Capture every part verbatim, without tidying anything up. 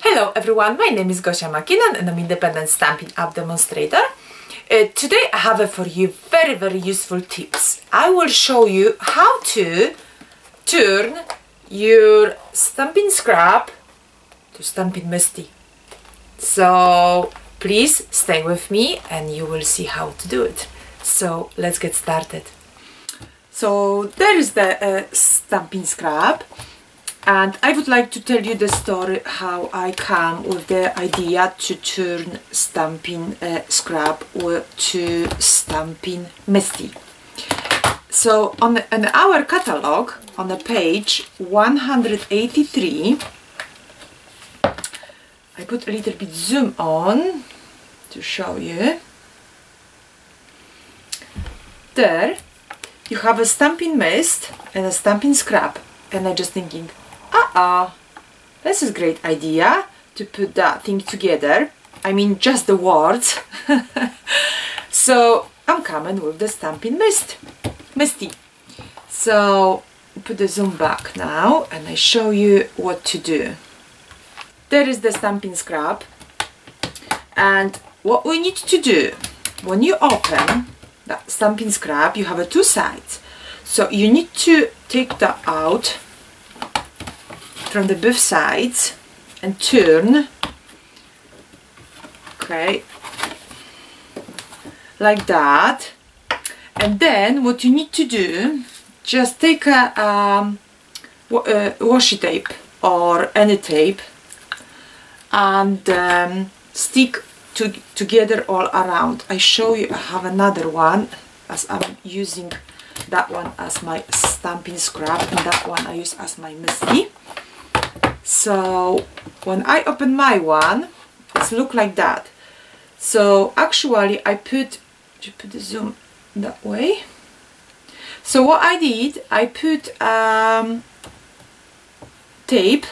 Hello everyone, my name is Gosia Mackinnon and I'm independent Stampin' Up demonstrator. Uh, today I have for you very very useful tips. I will show you how to turn your Stampin' Scrub to Stampin' Misti. So please stay with me and you will see how to do it. So let's get started. So there is the uh, Stampin' Scrub. And I would like to tell you the story how I come with the idea to turn Stampin' uh, Scrub to Stampin' Misti. So on, on our catalog, on the page one hundred eighty-three, I put a little bit zoom on to show you. There you have a Stampin' Mist and a Stampin' Scrub, and I'm just thinking, uh-uh, this is a great idea to put that thing together. I mean, just the words. So I'm coming with the Stampin' Mist, Misti. So put the zoom back now and I show you what to do. There is the Stampin' Scrub, and what we need to do, when you open that Stampin' Scrub, you have a two sides. So you need to take that out from the both sides and turn, okay, like that. And then what you need to do, just take a, um, a washi tape or any tape and um, stick to, together all around. I show you, I have another one as I'm using that one as my Stampin' Scrub and that one I use as my Misti. So when I open my one, it's look like that. So actually I put, to put the zoom that way. So what I did, I put um, tape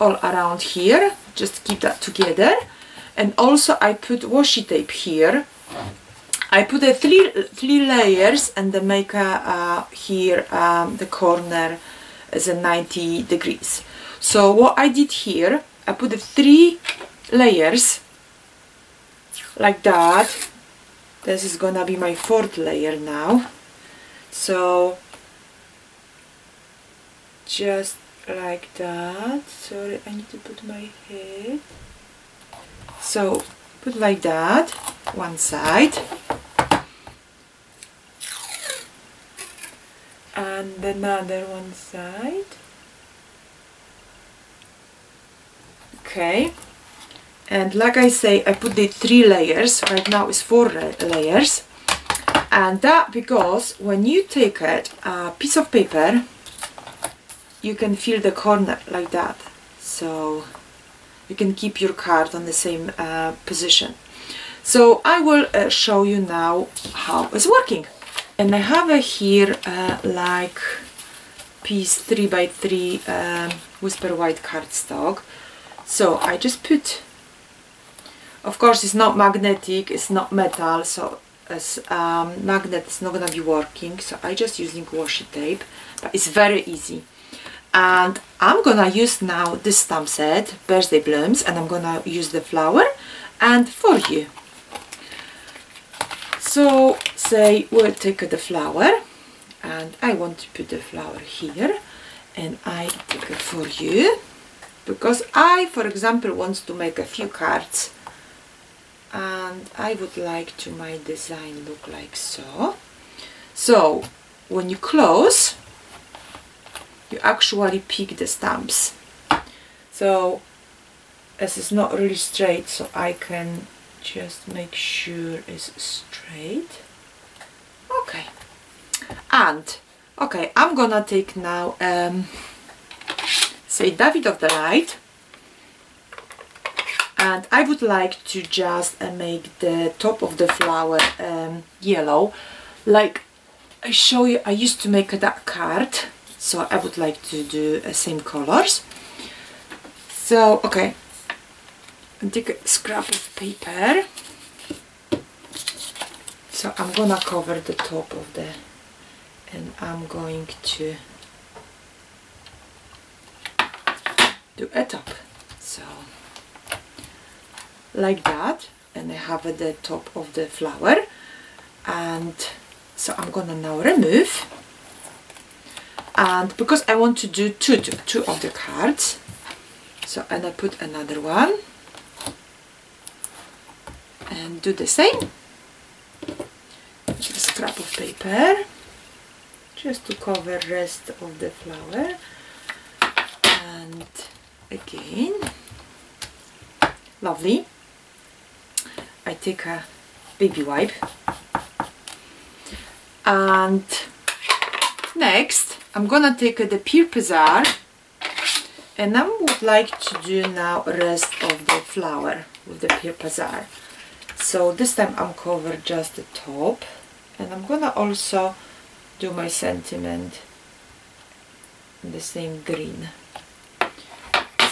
all around here, just keep that together. And also I put washi tape here. I put a three, three layers and then make a, uh, here um, the corner is a ninety degrees. So what I did here, I put the three layers like that. This is gonna be my fourth layer now. So just like that. Sorry, I need to put my head. So put like that, one side. And another one side. Okay, and like I say, I put the three layers, right now it's four layers. And that because when you take it, a piece of paper, you can fill the corner like that. So you can keep your card on the same uh, position. So I will uh, show you now how it's working. And I have uh, here uh, like piece three by three um, Whisper White cardstock. So I just put, of course it's not magnetic, it's not metal, so as um, magnet it's not gonna be working, so I just using washi tape, but it's very easy. And I'm gonna use now this stamp set, Birthday Blooms, and I'm gonna use the flower and for you. So say we'll take the flower, and I want to put the flower here, and I take it for you. Because I, for example, want to make a few cards and I would like to my design look like so. So when you close, you actually pick the stamps. So this is not really straight, so I can just make sure it's straight. Okay. And, okay, I'm gonna take now um, Say David of the Light, and I would like to just uh, make the top of the flower um, yellow. Like I show you, I used to make that card, so I would like to do the uh, same colors. So okay, and take a scrap of paper. So I'm gonna cover the top of the, and I'm going to do a top. So like that, and I have at the top of the flower. And so I'm gonna now remove, and because I want to do two, two, two of the cards, so and I put another one and do the same. Just a scrap of paper just to cover rest of the flower, and again, lovely. I take a baby wipe, and next I'm gonna take the Pierre Bizarre, and I would like to do now rest of the flower with the Pierre Bizarre. So this time I'm cover just the top, and I'm gonna also do my sentiment in the same green.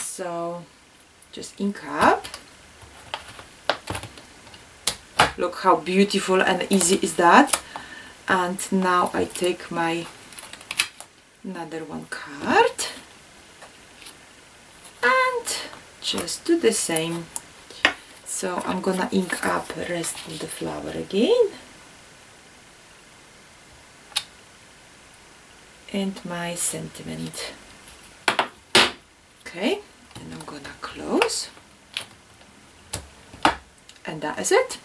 So just ink up. Look how beautiful and easy is that. And now I take my another one card and just do the same. So I'm gonna ink up the rest of the flower again. And my sentiment. Okay, and I'm gonna close. And that is it.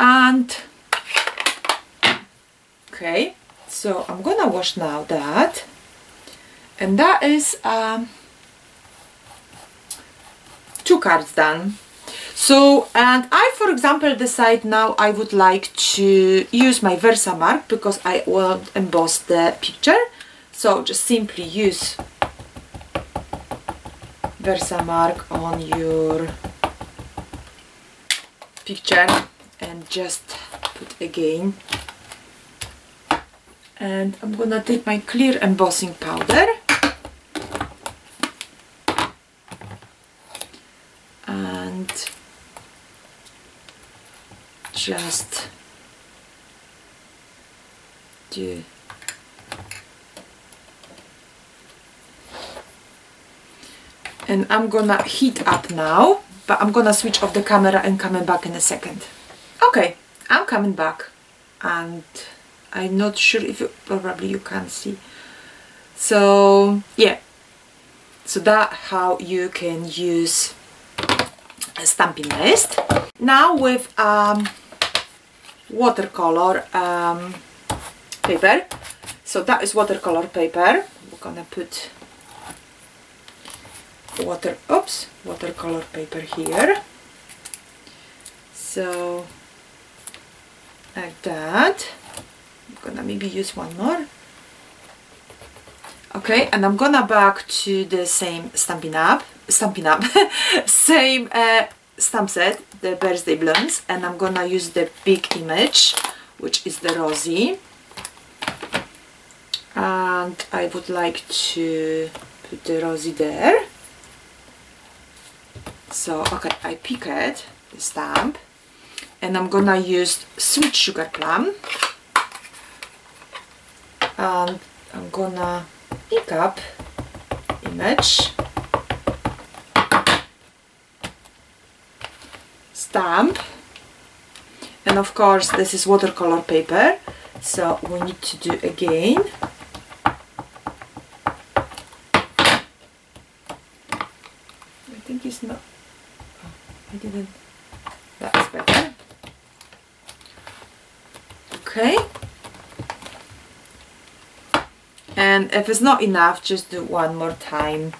And okay, so I'm gonna wash now that, and that is um, two cards done. So, and I, for example, decide now I would like to use my VersaMark because I will emboss the picture. So just simply use VersaMark on your picture and just put again. And I'm gonna take my clear embossing powder. And just do and I'm gonna heat up now, but I'm gonna switch off the camera and coming back in a second. Okay, I'm coming back, and I'm not sure if you probably you can see. So yeah, so that how you can use a stamping list now with um watercolor um, paper. So that is watercolor paper. We're gonna put water oops watercolor paper here, so like that. I'm gonna maybe use one more. Okay, and I'm gonna back to the same stampin' up stampin' up same uh, stamp set, the Birthday Blooms, and I'm gonna use the big image, which is the rosy, and I would like to put the rosy there. So okay, I pick it, the stamp, and I'm gonna use Sweet Sugar Plum, and I'm gonna pick up image, stamp, and of course this is watercolor paper, so we need to do again. I think it's not, oh, I didn't, that's better. Okay, and if it's not enough, just do one more time.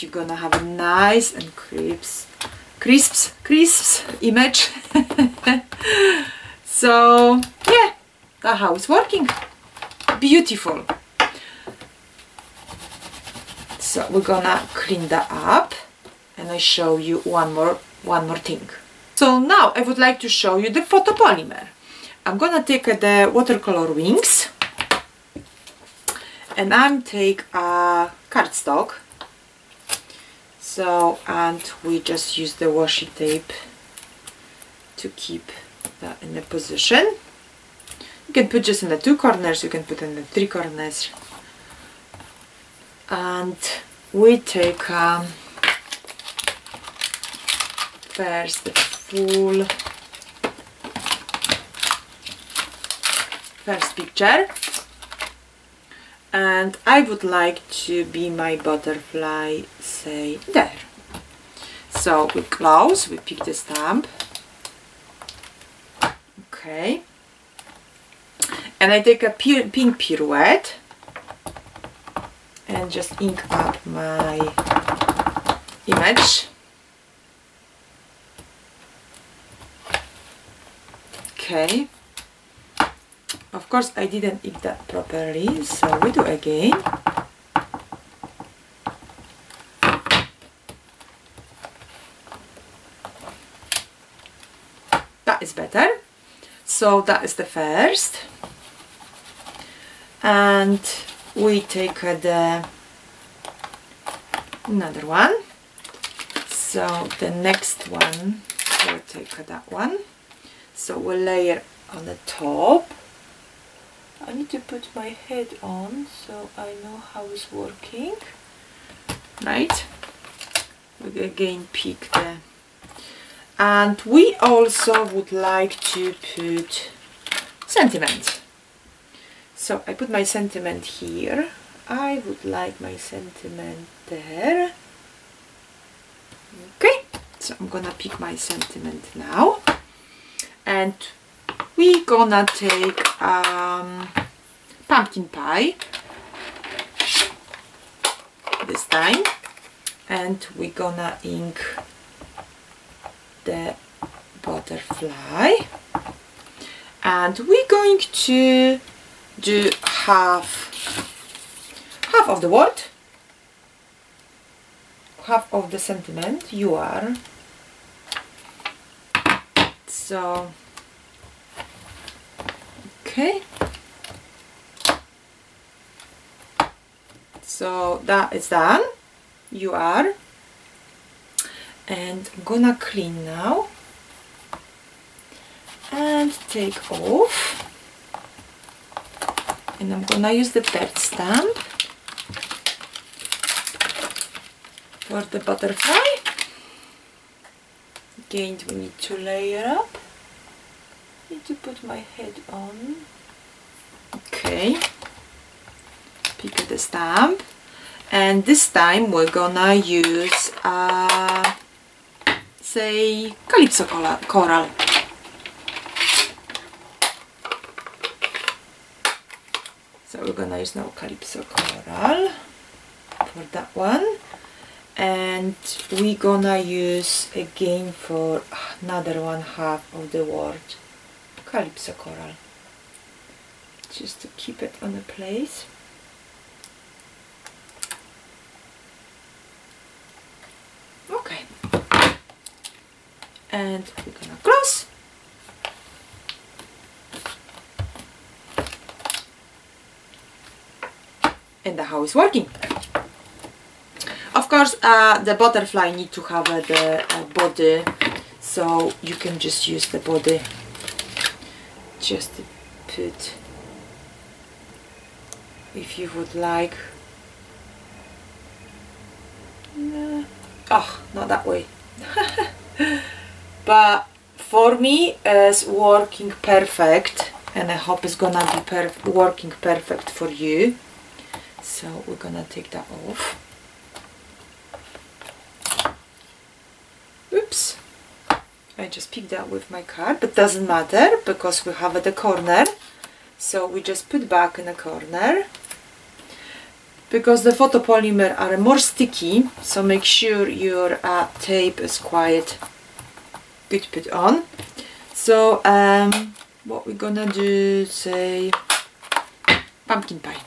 You're gonna have a nice and crisp, crisps, crisps image. So yeah, that's how it's working. Beautiful. So we're gonna clean that up, and I show you one more, one more thing. So now I would like to show you the photopolymer. I'm gonna take the watercolor wings, and I'm take a cardstock. So, and we just use the washi tape to keep that in a position. You can put just in the two corners, you can put in the three corners. and we take um, first the full first picture, and I would like to be my butterfly, say, there. So we close, we pick the stamp, okay, and I take a pink pirouette and just ink up my image. Okay, of course I didn't ink that properly, so we do again. That is better. So that is the first, and we take the another one. So the next one, we'll take that one. So we'll layer on the top. I need to put my head on so I know how it's working. Right? We again pick the, and we also would like to put sentiment. So I put my sentiment here. I would like my sentiment there. Okay, so I'm gonna pick my sentiment now, and we're gonna take um, pumpkin pie this time, and we're gonna ink the butterfly, and we're going to do half half of the word, half of the sentiment, you are. So okay, so that is done, you are, and I'm gonna clean now and take off. And I'm gonna use the third stamp for the butterfly. Again, we need to layer up. I need to put my head on. Okay. Pick the stamp, and this time we're gonna use uh, say Calypso Coral. So we're gonna use now Calypso Coral for that one, and we're gonna use again for another one half of the word Calypso Coral, just to keep it on the place. Okay, and we're gonna close. And how it's working. Of course, uh, the butterfly need to have uh, the uh, body, so you can just use the body just to put, if you would like. No. Oh, not that way. But for me, it's working perfect, and I hope it's gonna be perf working perfect for you. So we're gonna take that off. Oops, I just picked that with my card, but doesn't matter because we have at the corner. So we just put back in the corner, because the photopolymer are more sticky, so make sure your uh, tape is quite good put on. So um, what we're gonna do, say pumpkin pie.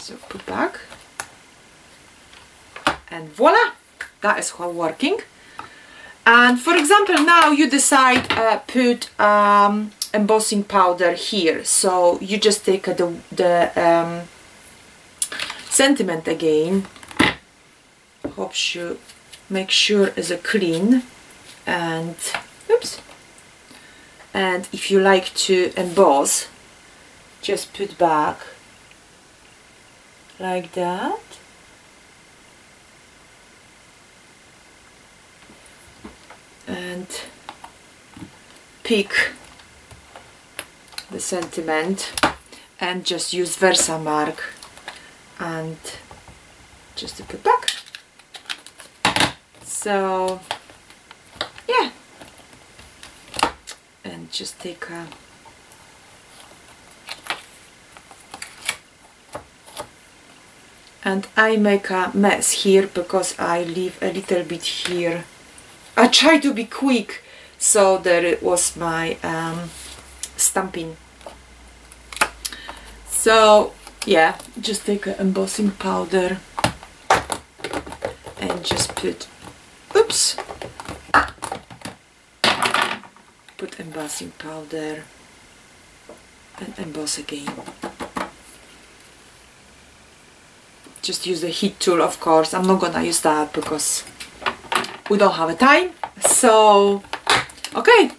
So put back, and voila, that is how working. And for example, now you decide uh, put um, embossing powder here, so you just take uh, the, the um, sentiment again. Hope you make sure it's a clean, and oops, and if you like to emboss, just put back like that. And pick the sentiment and just use VersaMark and just to put back. So yeah, and just take a and I make a mess here because I leave a little bit here. I try to be quick, so there it was my um, stamping. So yeah, just take an embossing powder and just put, oops, put embossing powder and emboss again. Just use the heat tool, of course. I'm not gonna use that because we don't have a time. So okay,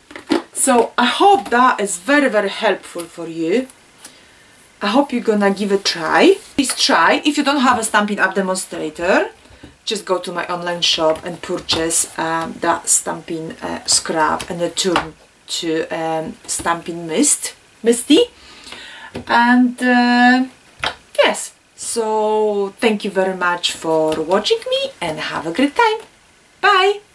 so I hope that is very very helpful for you. I hope you're gonna give it a try. Please try. If you don't have a Stampin' Up demonstrator, just go to my online shop and purchase um, that Stampin' uh, Scrub and return to um, Stampin' Mist, Misti. And uh, yes, so thank you very much for watching me and have a great time. Bye!